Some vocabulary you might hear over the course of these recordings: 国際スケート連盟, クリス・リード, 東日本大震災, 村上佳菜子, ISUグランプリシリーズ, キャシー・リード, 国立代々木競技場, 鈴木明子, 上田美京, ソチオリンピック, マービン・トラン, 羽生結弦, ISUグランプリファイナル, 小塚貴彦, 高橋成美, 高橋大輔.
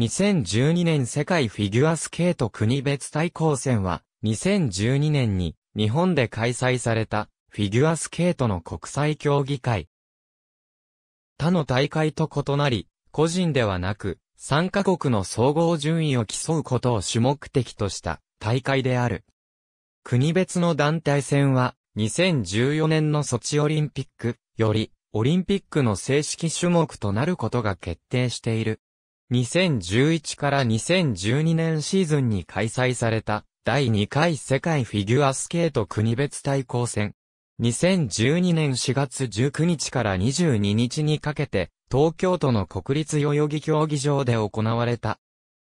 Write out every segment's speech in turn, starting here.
2012年世界フィギュアスケート国別対抗戦は、2012年に日本で開催されたフィギュアスケートの国際競技会。他の大会と異なり、個人ではなく、参加国の総合順位を競うことを主目的とした大会である。国別の団体戦は、2014年のソチオリンピックより、オリンピックの正式種目となることが決定している。2011から2012年シーズンに開催された第2回世界フィギュアスケート国別対抗戦。2012年4月19日から22日にかけて、東京都の国立代々木競技場で行われた。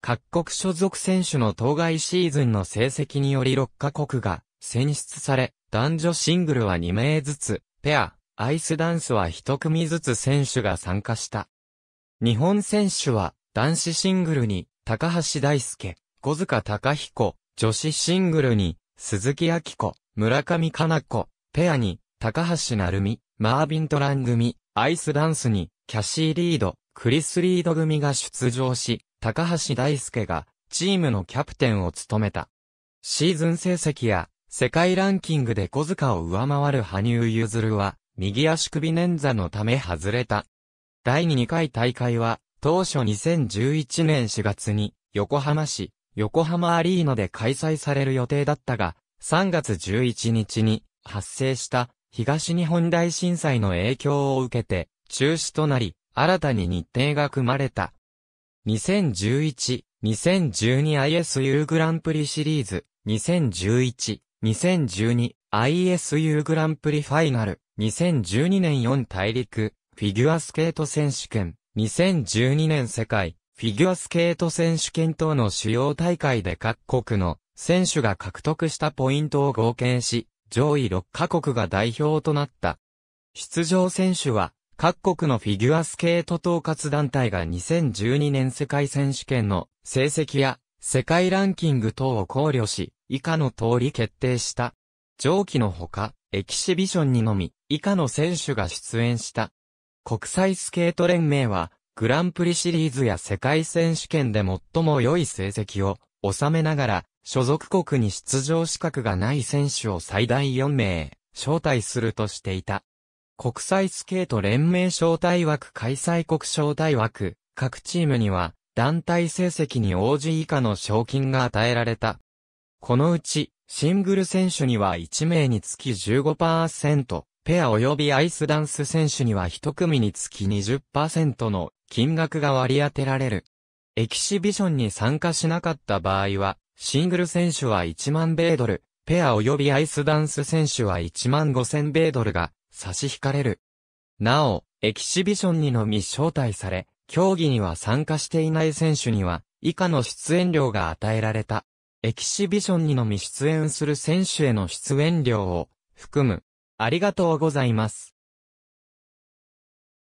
各国所属選手の当該シーズンの成績により6カ国が選出され、男女シングルは2名ずつ、ペア、アイスダンスは1組ずつ選手が参加した。日本選手は男子シングルに高橋大輔、小塚貴彦、女子シングルに鈴木明子、村上佳菜子、ペアに、高橋成美、マービン・トラン組、アイスダンスに、キャシー・リード、クリス・リード組が出場し、高橋大輔が、チームのキャプテンを務めた。シーズン成績や、世界ランキングで小塚を上回る羽生結弦は、右足首捻挫のため外れた。第2回大会は、当初2011年4月に、横浜市、横浜アリーナで開催される予定だったが、3月11日に、発生した東日本大震災の影響を受けて中止となり、新たに日程が組まれた。2011、2012 ISU グランプリシリーズ、2011、2012 ISU グランプリファイナル、2012年4大陸フィギュアスケート選手権、2012年世界フィギュアスケート選手権等の主要大会で各国の選手が獲得したポイントを合計し、上位6カ国が代表となった。出場選手は、各国のフィギュアスケート統括団体が2012年世界選手権の成績や世界ランキング等を考慮し、以下の通り決定した。上記のほか、エキシビションにのみ、以下の選手が出演した。国際スケート連盟は、グランプリシリーズや世界選手権で最も良い成績を収めながら、所属国に出場資格がない選手を最大4名、招待するとしていた。国際スケート連盟招待枠開催国招待枠、各チームには、団体成績に応じ以下の賞金が与えられた。このうち、シングル選手には1名につき 15%、ペア及びアイスダンス選手には1組につき 20% の金額が割り当てられる。エキシビションに参加しなかった場合は、シングル選手は1万米ドル、ペア及びアイスダンス選手は1万5000米ドルが差し引かれる。なお、エキシビションにのみ招待され、競技には参加していない選手には、以下の出演料が与えられた。エキシビションにのみ出演する選手への出演料を含む。ありがとうございます。